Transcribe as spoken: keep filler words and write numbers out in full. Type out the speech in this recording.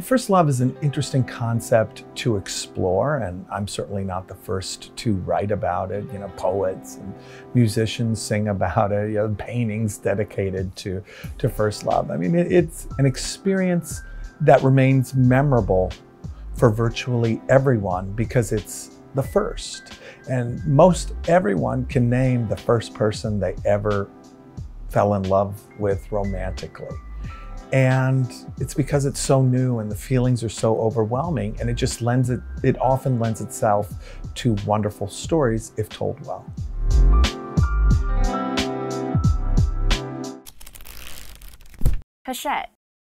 First love is an interesting concept to explore, and I'm certainly not the first to write about it. You know, poets and musicians sing about it, you know, paintings dedicated to, to first love. I mean, it's an experience that remains memorable for virtually everyone because it's the first. And most everyone can name the first person they ever fell in love with romantically. And it's because it's so new and the feelings are so overwhelming, and it just lends it, it often lends itself to wonderful stories if told well. Hachette.